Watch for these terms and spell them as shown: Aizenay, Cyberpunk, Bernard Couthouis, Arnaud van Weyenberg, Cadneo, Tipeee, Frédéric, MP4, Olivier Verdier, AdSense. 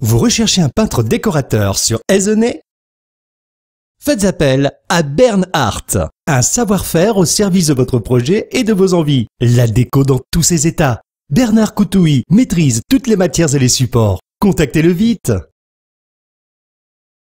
Vous recherchez un peintre décorateur sur Aizenay? Faites appel à Bernard, un savoir-faire au service de votre projet et de vos envies. La déco dans tous ses états. Bernard Couthouis maîtrise toutes les matières et les supports. Contactez-le vite.